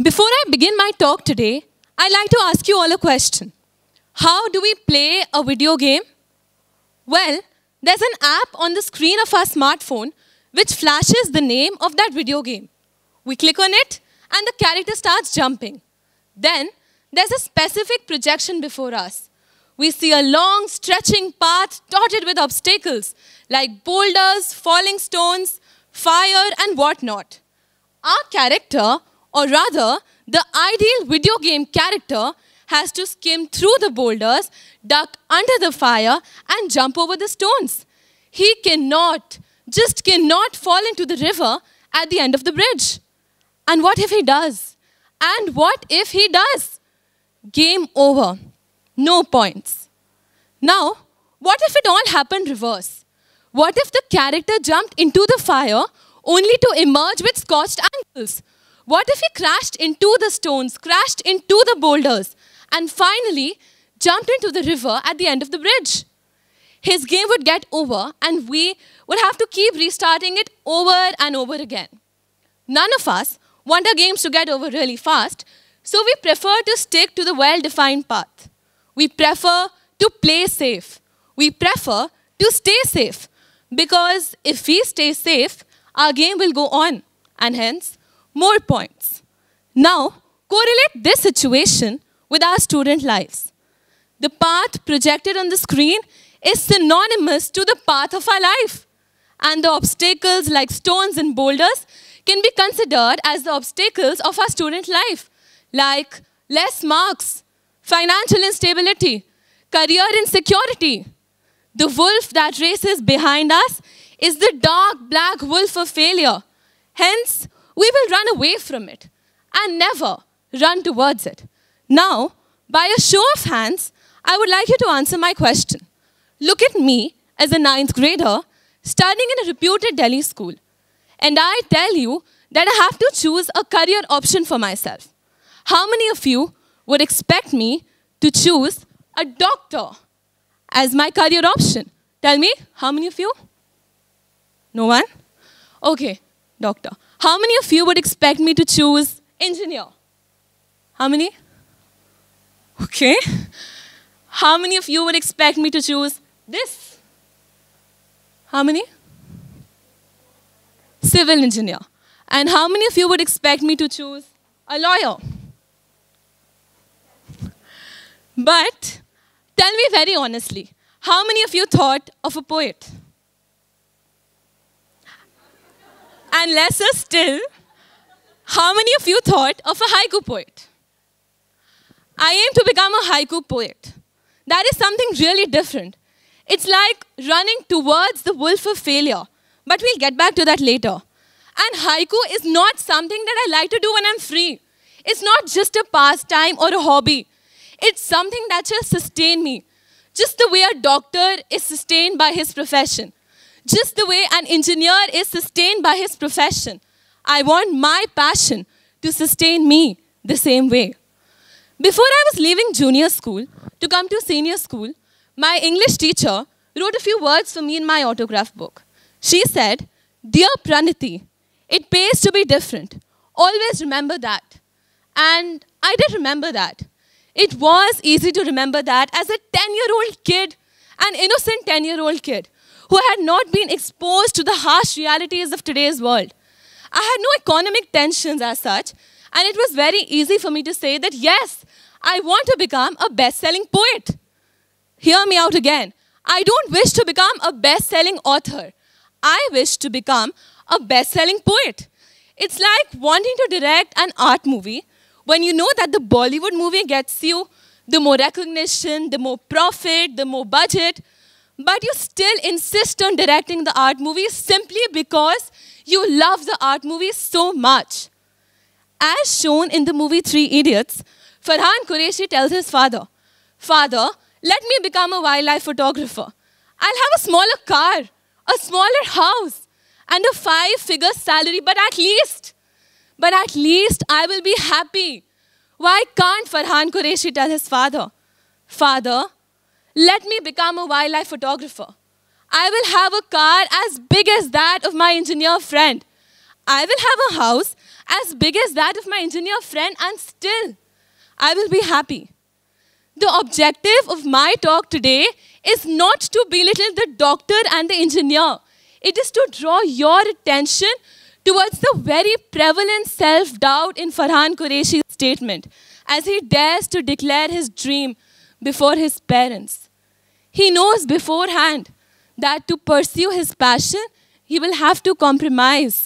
Before I begin my talk today, I'd like to ask you all a question. How do we play a video game? Well, there's an app on the screen of our smartphone which flashes the name of that video game. We click on it and the character starts jumping. Then there's a specific projection before us. We see a long stretching path dotted with obstacles like boulders, falling stones, fire and whatnot. Our character, or rather the ideal video game character, has to skim through the boulders, duck under the fire and jump over the stones. He cannot fall into the river at the end of the bridge. And what if he does? And what if he does? Game over. No points. Now, what if it all happened reverse? What if the character jumped into the fire only to emerge with scorched ankles? What if he crashed into the stones, crashed into the boulders, and finally jumped into the river at the end of the bridge? His game would get over and we would have to keep restarting it over and over again. None of us want our games to get over really fast, so we prefer to stick to the well-defined path. We prefer to play safe. We prefer to stay safe, because if we stay safe, our game will go on and hence more points. Now, correlate this situation with our student lives. The path projected on the screen is synonymous to the path of our life. And the obstacles like stones and boulders can be considered as the obstacles of our student life, like less marks, financial instability, career insecurity. The wolf that races behind us is the dark black wolf of failure. Hence, we will run away from it and never run towards it. Now, by a show of hands, I would like you to answer my question. Look at me as a 9th grader studying in a reputed Delhi school, and I tell you that I have to choose a career option for myself. How many of you would expect me to choose a doctor as my career option? Tell me, how many of you? No one? Okay, doctor. How many of you would expect me to choose engineer? How many? Okay. How many of you would expect me to choose this? How many? Civil engineer. And how many of you would expect me to choose a lawyer? But tell me very honestly, how many of you thought of a poet? And lesser still, how many of you thought of a haiku poet? I aim to become a haiku poet. That is something really different. It's like running towards the wolf of failure. But we'll get back to that later. And haiku is not something that I like to do when I'm free. It's not just a pastime or a hobby. It's something that shall sustain me. Just the way a doctor is sustained by his profession. Just the way an engineer is sustained by his profession. I want my passion to sustain me the same way. Before I was leaving junior school to come to senior school, my English teacher wrote a few words for me in my autograph book. She said, "Dear Praniti, it pays to be different. Always remember that." And I did remember that. It was easy to remember that as a 10-year-old kid, an innocent 10-year-old kid who had not been exposed to the harsh realities of today's world. I had no economic tensions as such, and it was very easy for me to say that, yes, I want to become a best-selling poet. Hear me out again. I don't wish to become a best-selling author. I wish to become a best-selling poet. It's like wanting to direct an art movie when you know that the Bollywood movie gets you the more recognition, the more profit, the more budget, but you still insist on directing the art movie simply because you love the art movie so much. As shown in the movie 3 Idiots, Farhan Qureshi tells his father, "Father, let me become a wildlife photographer. I'll have a smaller car, a smaller house, and a 5-figure salary, but at least I will be happy." Why can't Farhan Qureshi tell his father, "Father, let me become a wildlife photographer. I will have a car as big as that of my engineer friend. I will have a house as big as that of my engineer friend, and still I will be happy. The objective of my talk today is not to belittle the doctor and the engineer. It is to draw your attention towards the very prevalent self-doubt in Farhan Qureshi's statement as he dares to declare his dream before his parents. He knows beforehand that to pursue his passion, he will have to compromise,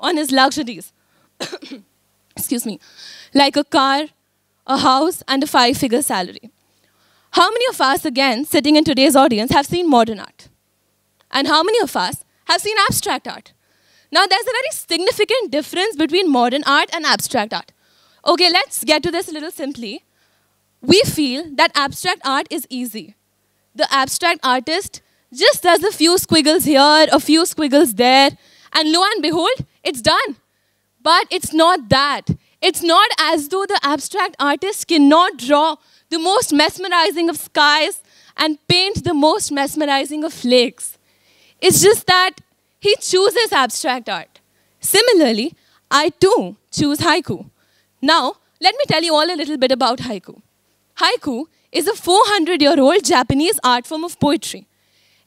on his luxuries. Excuse me. Like a car, a house, and a five-figure salary. How many of us, again, sitting in today's audience, have seen modern art? And how many of us have seen abstract art? Now, there's a very significant difference between modern art and abstract art. Okay, let's get to this a little simply. We feel that abstract art is easy. The abstract artist just does a few squiggles here, a few squiggles there, and lo and behold, it's done. But it's not that. It's not as though the abstract artist cannot draw the most mesmerizing of skies and paint the most mesmerizing of lakes. It's just that he chooses abstract art. Similarly, I too choose haiku. Now, let me tell you all a little bit about haiku. Haiku is a 400-year-old Japanese art form of poetry.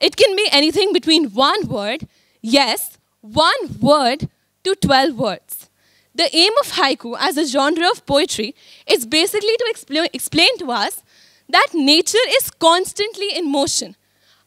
It can be anything between one word, yes, one word, to 12 words. The aim of haiku as a genre of poetry is basically to explain to us that nature is constantly in motion.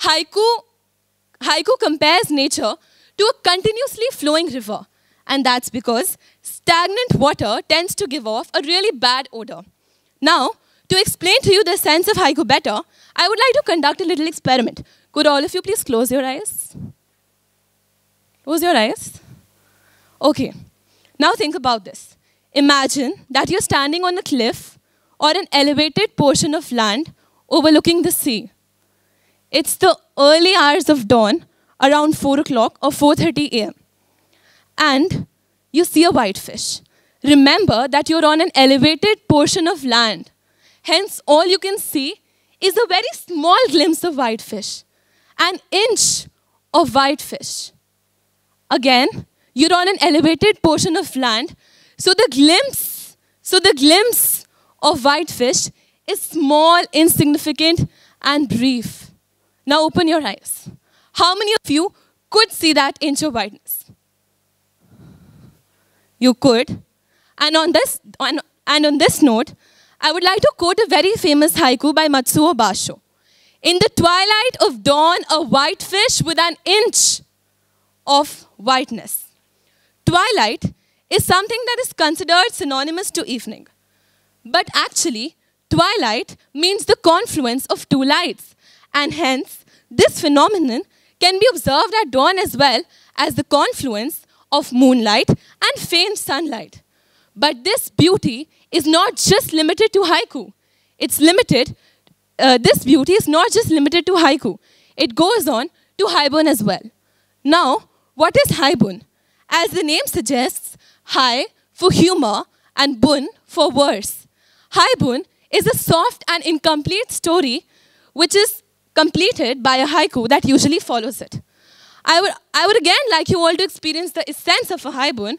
Haiku compares nature to a continuously flowing river, and that's because stagnant water tends to give off a really bad odor. Now, to explain to you the sense of haiku better, I would like to conduct a little experiment. Could all of you please close your eyes? Close your eyes. Okay, now think about this. Imagine that you're standing on a cliff or an elevated portion of land overlooking the sea. It's the early hours of dawn, around 4 o'clock or 4:30 a.m. And you see a whitefish. Remember that you're on an elevated portion of land. Hence, all you can see is a very small glimpse of whitefish. An inch of whitefish. Again, you're on an elevated portion of land, so the glimpse of whitefish is small, insignificant, and brief. Now open your eyes. How many of you could see that inch of whiteness? You could. And on this note, I would like to quote a very famous haiku by Matsuo Basho. In the twilight of dawn, a whitefish with an inch of whiteness. Twilight is something that is considered synonymous to evening. But actually, twilight means the confluence of two lights. And hence, this phenomenon can be observed at dawn as well as the confluence of moonlight and faint sunlight. But this beauty is not just limited to haiku. It goes on to haibun as well. Now, what is haibun? As the name suggests, hai for humor and bun for verse. Haibun is a soft and incomplete story which is completed by a haiku that usually follows it. I would again like you all to experience the essence of a haibun,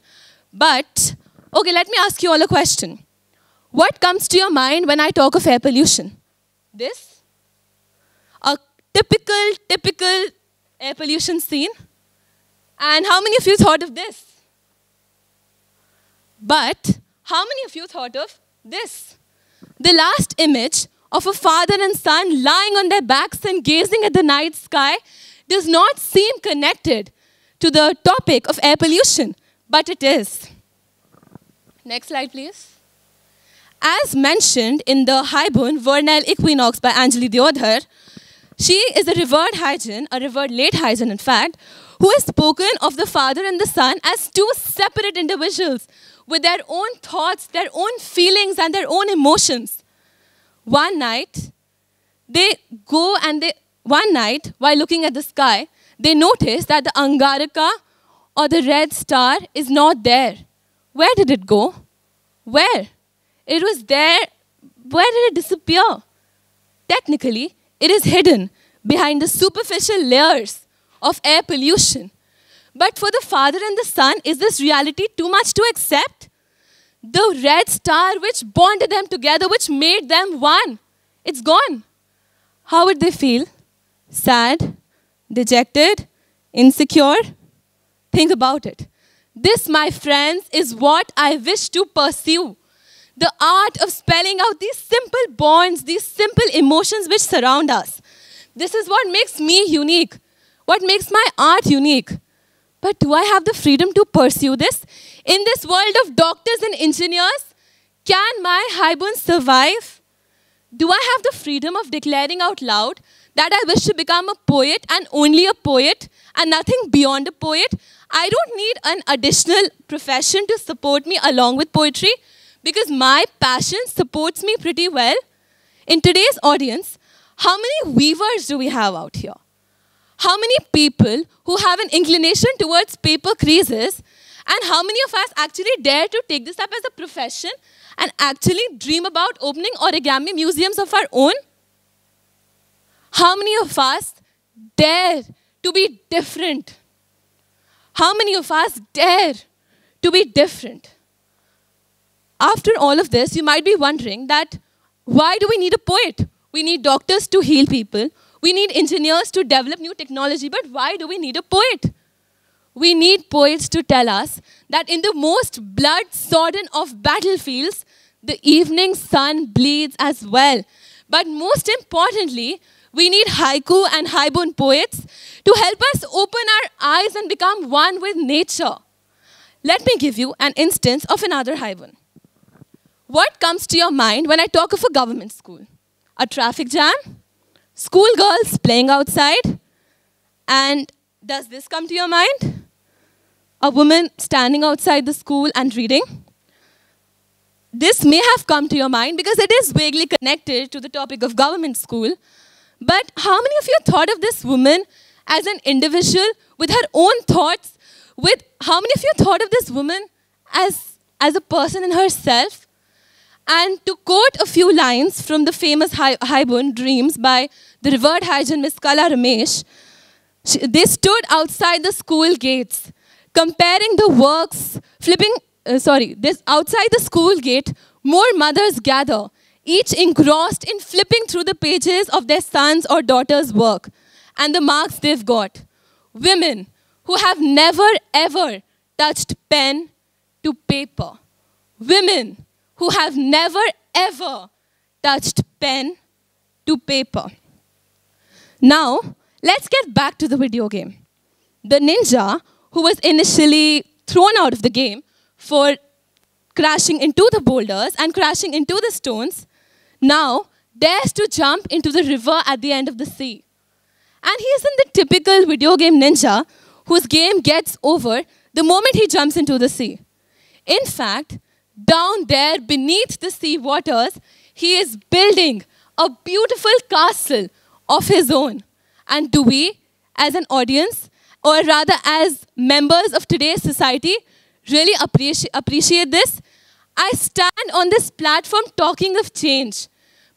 but okay, let me ask you all a question. What comes to your mind when I talk of air pollution? This? A typical air pollution scene? And how many of you thought of this? But how many of you thought of this? The last image of a father and son lying on their backs and gazing at the night sky does not seem connected to the topic of air pollution, but it is. Next slide, please. As mentioned in the Haibun Vernal Equinox by Anjali Deodhar, she is a revered haijan, a revered late haijan, in fact, who has spoken of the father and the son as two separate individuals with their own thoughts, their own feelings, and their own emotions. One night, while looking at the sky, they notice that the Angaraka or the red star is not there. Where did it go? Where? It was there. Where did it disappear? Technically, it is hidden behind the superficial layers of air pollution. But for the father and the son, is this reality too much to accept? The red star which bonded them together, which made them one, it's gone. How would they feel? Sad, dejected, insecure? Think about it. This, my friends, is what I wish to pursue. The art of spelling out these simple bonds, these simple emotions which surround us. This is what makes me unique, what makes my art unique. But do I have the freedom to pursue this? In this world of doctors and engineers, can my haibun survive? Do I have the freedom of declaring out loud that I wish to become a poet and only a poet and nothing beyond a poet? I don't need an additional profession to support me along with poetry, because my passion supports me pretty well. In today's audience, how many weavers do we have out here? How many people who have an inclination towards paper creases? And how many of us actually dare to take this up as a profession and actually dream about opening origami museums of our own? How many of us dare to be different? How many of us dare to be different? After all of this, you might be wondering that why do we need a poet? We need doctors to heal people. We need engineers to develop new technology. But why do we need a poet? We need poets to tell us that in the most blood-sodden of battlefields, the evening sun bleeds as well. But most importantly, we need haiku and haibun poets to help us open our eyes and become one with nature. Let me give you an instance of another haibun. What comes to your mind when I talk of a government school? A traffic jam? Schoolgirls playing outside? And does this come to your mind? A woman standing outside the school and reading? This may have come to your mind because it is vaguely connected to the topic of government school. But how many of you thought of this woman as an individual with her own thoughts? How many of you thought of this woman as a person in herself? And to quote a few lines from the famous Haibun Dreams by the revered haijan Miss Kala Ramesh, they stood outside the school gates, comparing the works, outside the school gate, more mothers gather, each engrossed in flipping through the pages of their sons' or daughters' work and the marks they've got. Women who have never ever touched pen to paper. Women who have never ever touched pen to paper. Now, let's get back to the video game. The ninja, who was initially thrown out of the game for crashing into the boulders and crashing into the stones, now dares to jump into the river at the end of the sea. And he isn't the typical video game ninja whose game gets over the moment he jumps into the sea. In fact, down there beneath the sea waters, he is building a beautiful castle of his own. And do we, as an audience, or rather as members of today's society, really appreciate this? I stand on this platform talking of change,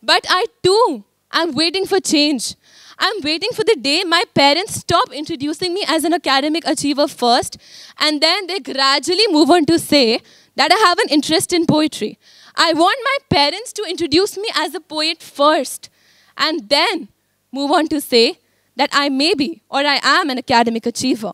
but I too am waiting for change. I'm waiting for the day my parents stop introducing me as an academic achiever first, and then they gradually move on to say that I have an interest in poetry. I want my parents to introduce me as a poet first and then move on to say that I may be or I am an academic achiever.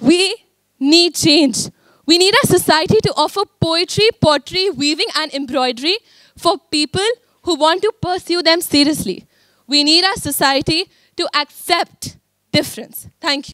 We need change. We need our society to offer poetry, pottery, weaving and embroidery for people who want to pursue them seriously. We need our society to accept difference. Thank you.